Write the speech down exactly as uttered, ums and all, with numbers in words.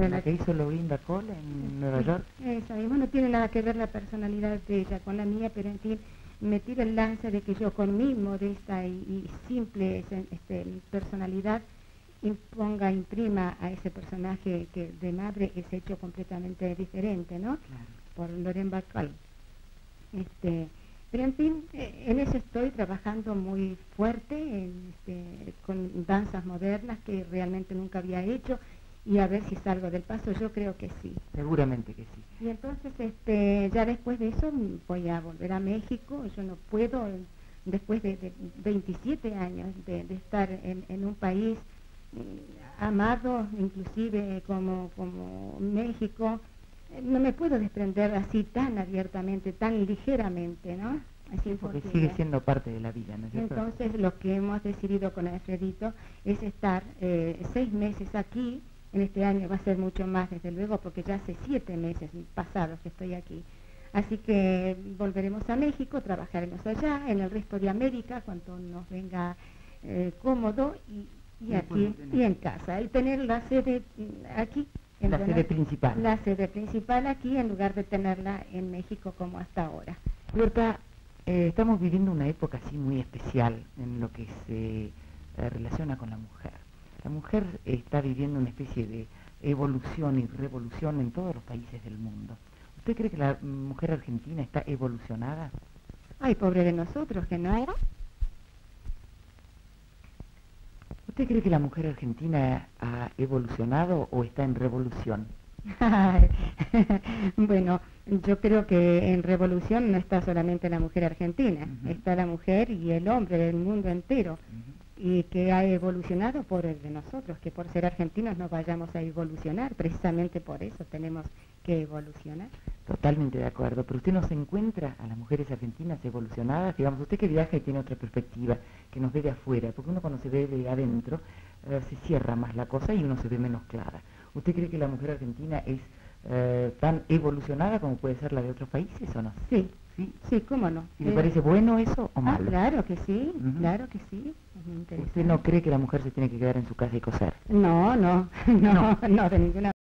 de la que hizo Lauren Bacall en Nueva York. Esa misma, no tiene nada que ver la personalidad de ella con la mía, pero en fin, me tiro el lance de que yo con mi modesta y, y simple este, personalidad imponga, imprima a ese personaje que de madre es hecho completamente diferente, ¿no? Claro. Por Lauren Bacall. Este, pero en fin, en eso estoy trabajando muy fuerte, en, este, con danzas modernas que realmente nunca había hecho, y a ver si salgo del paso, yo creo que sí. Seguramente que sí. Y entonces, este, ya después de eso voy a volver a México, yo no puedo, después de, de veintisiete años de, de estar en, en un país amado, inclusive como, como México, no me puedo desprender así tan abiertamente, tan ligeramente, ¿no? Así porque, porque sigue siendo parte de la vida, ¿no es cierto? Entonces lo que hemos decidido con Alfredito es estar eh, seis meses aquí, en este año va a ser mucho más desde luego, porque ya hace siete meses pasados que estoy aquí. Así que volveremos a México, trabajaremos allá, en el resto de América, cuando nos venga eh, cómodo, y, y aquí, y en casa, y tener la sede aquí. La sede principal. La sede principal aquí, en lugar de tenerla en México como hasta ahora. Berta, eh, estamos viviendo una época así muy especial en lo que se eh, relaciona con la mujer. La mujer está viviendo una especie de evolución y revolución en todos los países del mundo. ¿Usted cree que la mujer argentina está evolucionada? Ay, pobre de nosotros, que no era. ¿Usted cree que la mujer argentina ha evolucionado o está en revolución? Bueno, yo creo que en revolución no está solamente la mujer argentina, uh-huh. Está la mujer y el hombre del mundo entero, uh-huh. Y que ha evolucionado por el de nosotros, que por ser argentinos no vayamos a evolucionar, precisamente por eso tenemos que evolucionar. Totalmente de acuerdo, pero usted nos encuentra a las mujeres argentinas evolucionadas, digamos, usted que viaja y tiene otra perspectiva, que nos ve de afuera, porque uno cuando se ve de adentro eh, se cierra más la cosa y uno se ve menos clara. ¿Usted cree que la mujer argentina es eh, tan evolucionada como puede ser la de otros países o no? Sí, sí, sí, cómo no. ¿Y eh... le parece bueno eso o malo? Ah, claro que sí, uh-huh. Claro que sí. ¿Usted no cree que la mujer se tiene que quedar en su casa y coser? No, no, no, no, no de ninguna manera.